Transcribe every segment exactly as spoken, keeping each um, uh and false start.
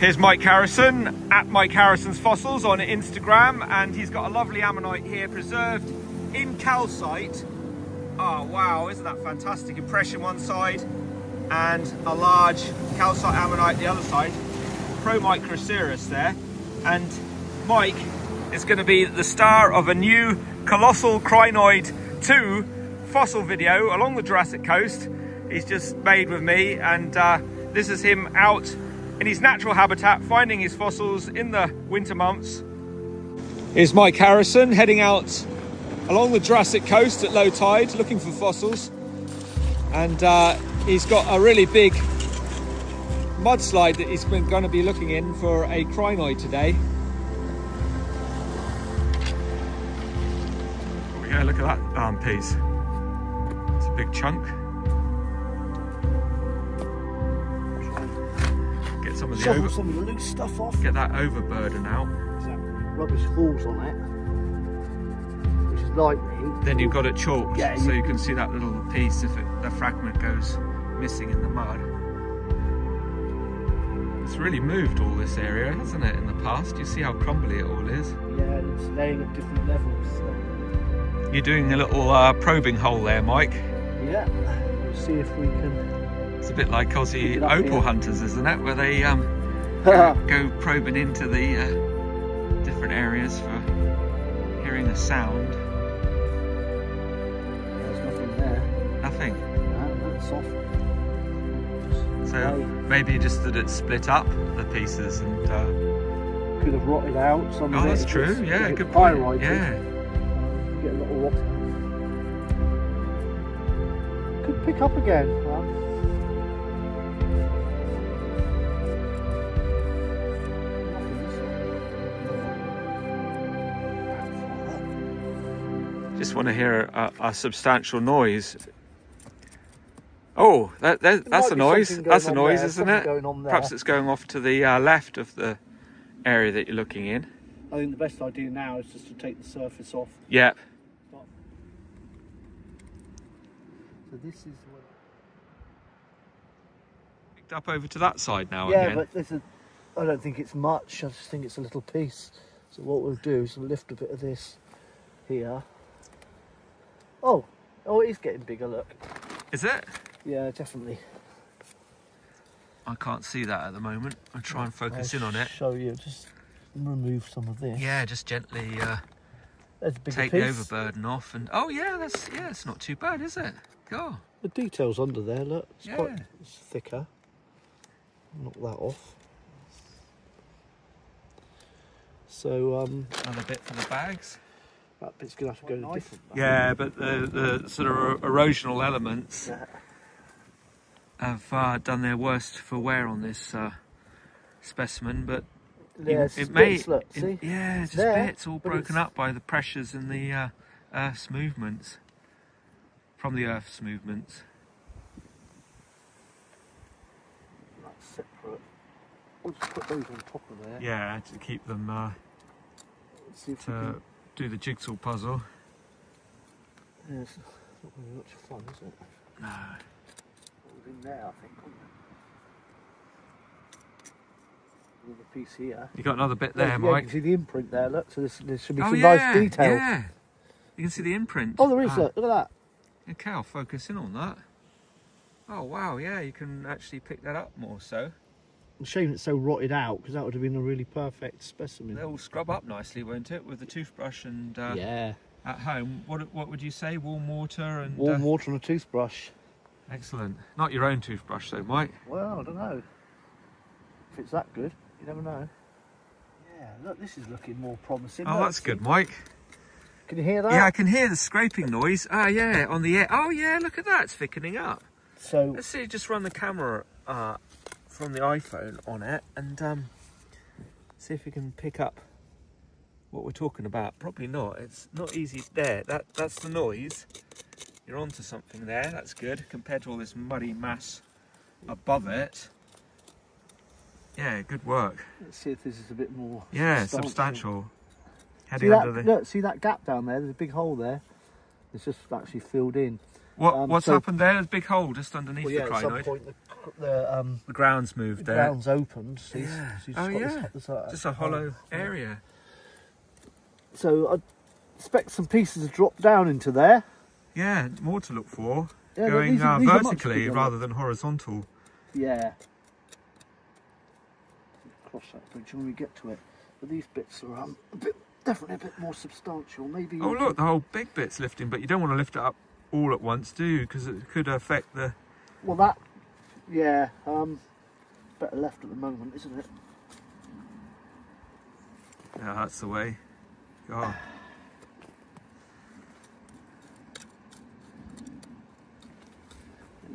Here's Mike Harrison, at Mike Harrison's Fossils on Instagram, and he's got a lovely ammonite here preserved in calcite. Oh wow, isn't that fantastic? Impression one side and a large calcite ammonite the other side. Pro-Microcerus there. And Mike is going to be the star of a new colossal crinoid two fossil video along the Jurassic Coast he's just made with me, and uh, this is him out in his natural habitat finding his fossils in the winter months. Here's Mike Harrison heading out along the Jurassic Coast at low tide looking for fossils, and uh, he's got a really big mudslide that he's been going to be looking in for a crinoid today. Oh yeah, look at that um, piece. It's a big chunk. Get some of the, over some of the loose stuff off. Get that overburden out. Exactly. Rubbish falls on it, which is lightning. Then you've got it chalked, yeah, so you, you can see that little piece if it, the fragment goes missing in the mud. It's really moved all this area, hasn't it, in the past? You see how crumbly it all is. Yeah, and it's laying at different levels. So. You're doing a little uh, probing hole there, Mike. Yeah, we'll see if we can... It's a bit like Aussie opal here. Hunters, isn't it? Where they um, go probing into the uh, different areas for hearing a sound. There's nothing there. Nothing? No, that's soft. So maybe just that it's split up the pieces and uh... could have rotted out. Some oh, that's true. Yeah, good point. Yeah, get a little water. Could pick up again. Huh? Just want to hear a, a substantial noise. Oh, that, that, that's a noise. That's a noise, isn't it? Perhaps it's going off to the uh, left of the area that you're looking in. I think the best idea now is just to take the surface off. Yeah. Stop. So this is where... Picked up over to that side now again. Yeah, but this is, I don't think it's much. I just think it's a little piece. So what we'll do is we'll lift a bit of this here. Oh, oh, it is getting bigger, look. Is it? Yeah, definitely. I can't see that at the moment. I'll try and focus I'll in on it. Show you. Just remove some of this. Yeah, just gently uh, take piece. the overburden off. And oh yeah, that's yeah, it's not too bad, is it? Go. The details under there. Look, it's yeah. quite it's thicker. Knock that off. So um, another bit for the bags. That bit's gonna have to go in a different bag. Yeah, but the the sort of erosional elements. Yeah. Have uh, done their worst for wear on this uh, specimen, but yeah, it, it may, look, it, see? yeah, it's just there, bits all broken up by the pressures and the uh, Earth's movements, from the Earth's movements. That's separate. We'll just put those on top of there. Yeah, to keep them uh, see if to can... do the jigsaw puzzle. Yeah, it's not really much fun, is it? No. In there, I think. Another piece here. You got another bit there, yeah, Mike. You can see the imprint there. Look, so this, this should be oh, some yeah, nice detail. Yeah, you can see the imprint. Oh, there is. Ah. Look, look at that. Okay, I'll focus in on that. Oh wow, yeah, you can actually pick that up more so. It's a shame it's so rotted out, because that would have been a really perfect specimen. They'll scrub up nicely, won't it, with the toothbrush and uh, yeah. At home, what what would you say? Warm water and warm uh, water and a toothbrush. Excellent. Not your own toothbrush though, Mike. Well, I don't know. If it's that good, you never know. Yeah, look, this is looking more promising. Oh, that's good, Mike. Can you hear that? Yeah, I can hear the scraping noise. Ah, yeah, on the air. Oh, yeah, look at that. It's thickening up. So let's see, just run the camera uh, from the iPhone on it and um, see if we can pick up what we're talking about. Probably not. It's not easy. There, that, that's the noise. You're onto something there, that's good, compared to all this muddy mass above it. Yeah, good work. Let's see if this is a bit more... Yeah, substantial. Heading see that, under the... Look, see that gap down there? There's a big hole there. It's just actually filled in. What, um, what's so, happened there? There's a big hole just underneath well, yeah, the crinoid. At some point the, the, um, the ground's moved the there. The ground's opened. So yeah. So oh, yeah. This, this, uh, just a hollow uh, area. So I expect some pieces to drop down into there. Yeah, more to look for. Yeah, going no, these, uh, these vertically rather than horizontal. Yeah. Cross that bridge when we get to it. But these bits are um, a bit, definitely a bit more substantial. Maybe. Oh look, the whole big bit's lifting, but you don't want to lift it up all at once, do you? Because it could affect the. Well, that. Yeah. Um. Better left at the moment, isn't it? Yeah, that's the way. God.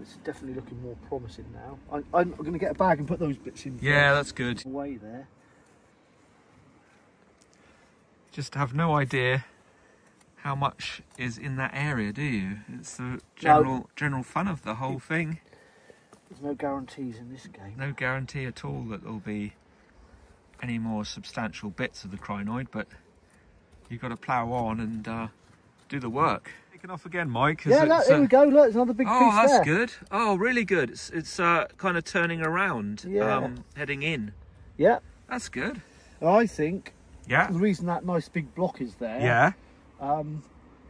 It's definitely looking more promising now. I, I'm going to get a bag and put those bits in. Yeah, that's good. Away there. Just have no idea how much is in that area, do you? It's the general no. general fun of the whole thing. There's no guarantees in this game. No guarantee at all that there'll be any more substantial bits of the crinoid, but you've got to plough on and uh, do the work. Off again, Mike. Yeah, look, uh, here we go. Look, there's another big oh, piece there. Oh, that's good. Oh, really good. It's it's uh, kind of turning around, yeah. um, heading in. Yeah. That's good. I think. Yeah. The reason that nice big block is there. Yeah. Um,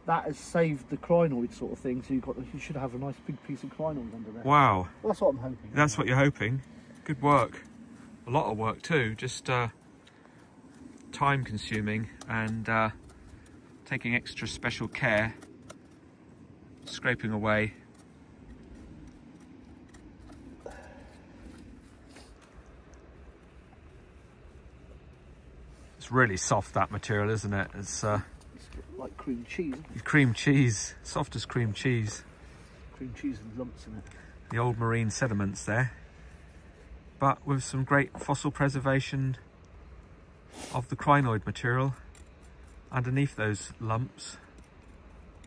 that has saved the crinoid sort of thing. So you got you should have a nice big piece of crinoid under there. Wow. Well, that's what I'm hoping. That's about. What you're hoping. Good work. A lot of work too. Just uh, time consuming and uh, taking extra special care. Scraping away. It's really soft, that material, isn't it? It's, uh, it's like cream cheese. Isn't it? Cream cheese, soft as cream cheese. Cream cheese with lumps in it. The old marine sediments there, but with some great fossil preservation of the crinoid material underneath those lumps.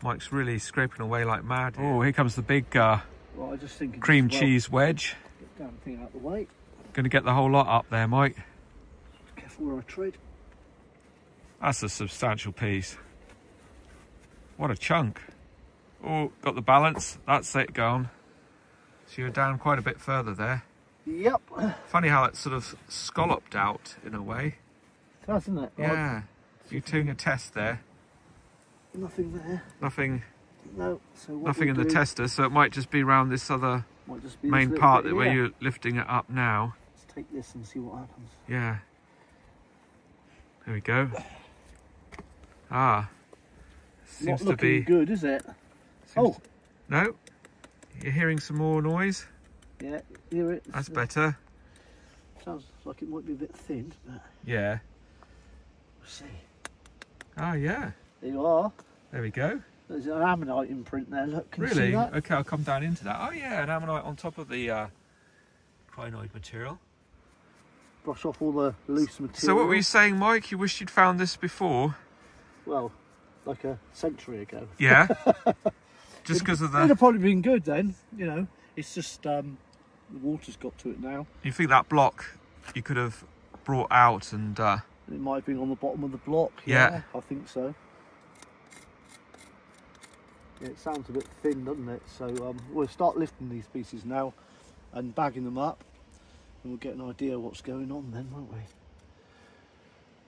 Mike's really scraping away like mad. Yeah. Oh, here comes the big uh, well, I just think cream well, cheese wedge. Get the damn thing out the way. Going to get the whole lot up there, Mike. Careful where I tread. That's a substantial piece. What a chunk. Oh, got the balance. That's it gone. So you're down quite a bit further there. Yep. Funny how it's sort of scalloped out in a way. It does, isn't it? Yeah. You're doing a test there. Nothing there. Nothing. No. So what nothing in do, the tester, so it might just be around this other main this part bit, yeah. where you're lifting it up now. Let's take this and see what happens. Yeah. There we go. Ah. Seems Not to be good, is it? Oh. To, no. You're hearing some more noise. Yeah. Hear it. That's uh, better. Sounds like it might be a bit thin, but. Yeah. We'll see. Oh yeah. There you are. There we go. There's an ammonite imprint there, look. Can really? You see that? Okay, I'll come down into that. Oh yeah, an ammonite on top of the uh, crinoid material. Brush off all the loose material. So what were you saying, Mike? You wished you'd found this before? Well, like a century ago. Yeah? Just because of that? It would have probably been good then, you know. It's just um, the water's got to it now. You think that block you could have brought out and... Uh... It might have been on the bottom of the block. Yeah, yeah. I think so. It sounds a bit thin, doesn't it? So um, we'll start lifting these pieces now and bagging them up, and we'll get an idea of what's going on then, won't we?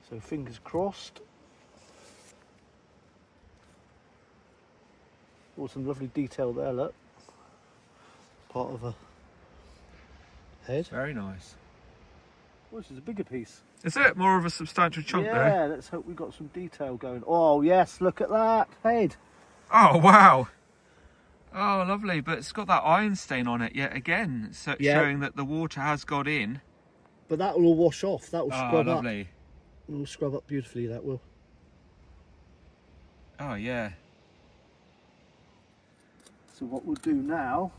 So fingers crossed. Oh, some lovely detail there, look. Part of a head. Very nice. Oh, this is a bigger piece. Is it? More of a substantial chunk yeah, there? Yeah, let's hope we've got some detail going. Oh yes, look at that head. Oh wow! Oh lovely, but it's got that iron stain on it yet again, so yeah. showing that the water has got in. But that will all wash off. That will oh, scrub lovely. up. It will scrub up beautifully. That will. Oh yeah. So what we'll do now?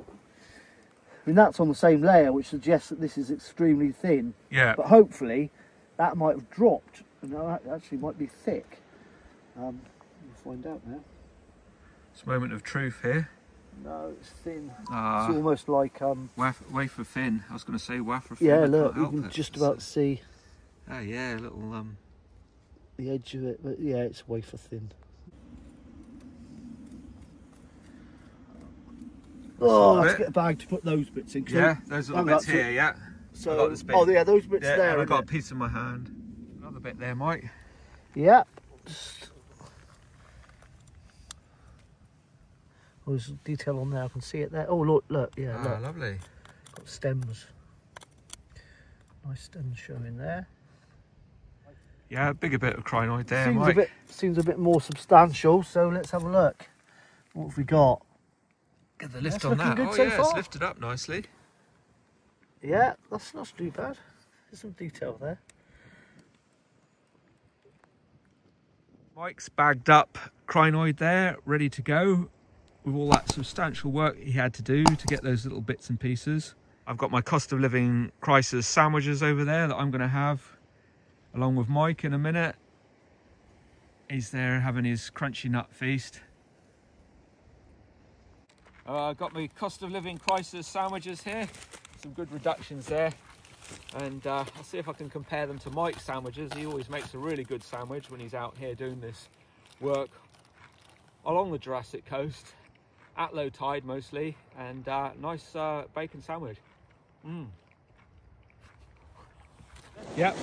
I mean, that's on the same layer, which suggests that this is extremely thin. Yeah. But hopefully, that might have dropped, and that actually might be thick. Um, we'll find out now. It's a moment of truth here. No, it's thin. Uh, it's almost like um wafer, wafer thin. I was going to say wafer thin. Yeah, look, you can it. just about it's, see. Oh yeah, a little um. The edge of it, but yeah, it's wafer thin. Oh, let's get a bag to put those bits in. Yeah, those little bits here, yeah. So, oh yeah, those bits there. I've got a piece in my hand. Another bit there, Mike. Yeah. Oh, there's detail on there. I can see it there. Oh, look, look, yeah. Ah, lovely. Got stems. Nice stems showing there. Yeah, a bigger bit of crinoid there, seems Mike. A bit, seems a bit more substantial, so let's have a look. What have we got? Get the lift that's on that. Oh, so yeah, far. It's lifted up nicely. Yeah, that's not too bad. There's some detail there. Mike's bagged up crinoid there, ready to go, with all that substantial work he had to do to get those little bits and pieces. I've got my cost of living crisis sandwiches over there that I'm going to have along with Mike in a minute. He's there having his crunchy nut feast. Uh, I've got my cost of living crisis sandwiches here. Some good reductions there. And uh, I'll see if I can compare them to Mike's sandwiches. He always makes a really good sandwich when he's out here doing this work along the Jurassic Coast, at low tide mostly, and uh, nice uh, bacon sandwich. Mm. Yep.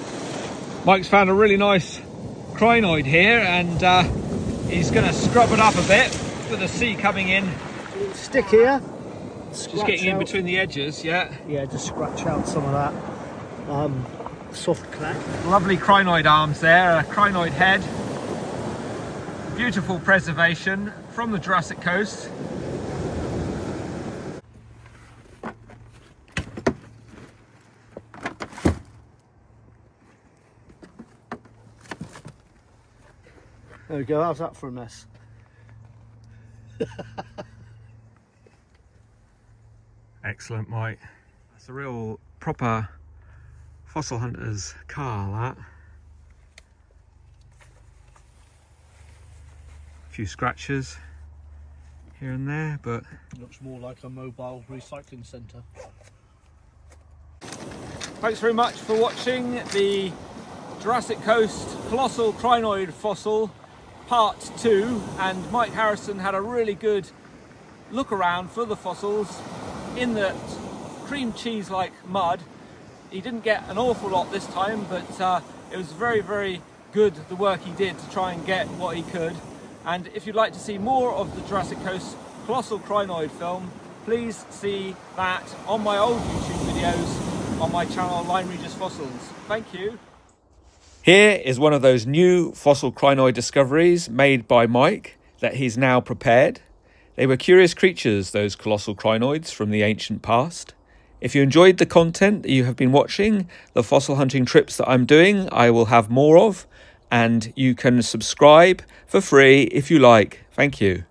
Mike's found a really nice crinoid here, and uh, he's going to scrub it up a bit with the sea coming in. Stick here. Just getting in between the edges, yeah. Yeah, just scratch out some of that um, soft clay. Lovely crinoid arms there, a crinoid head. Beautiful preservation from the Jurassic Coast. There we go, how's that for a mess? Excellent, Mike. That's a real proper fossil hunter's car, that. A few scratches here and there, but... It looks more like a mobile recycling centre. Thanks very much for watching the Jurassic Coast Colossal Crinoid Fossil Part two, and Mike Harrison had a really good look around for the fossils in the cream cheese-like mud. He didn't get an awful lot this time, but uh, it was very, very good, the work he did to try and get what he could. And if you'd like to see more of the Jurassic Coast Colossal Crinoid film, please see that on my old YouTube videos on my channel, Lyne Regis Fossils. Thank you. Here is one of those new fossil crinoid discoveries made by Mike that he's now prepared. They were curious creatures, those colossal crinoids from the ancient past. If you enjoyed the content that you have been watching, the fossil hunting trips that I'm doing, I will have more of, and you can subscribe for free if you like. Thank you.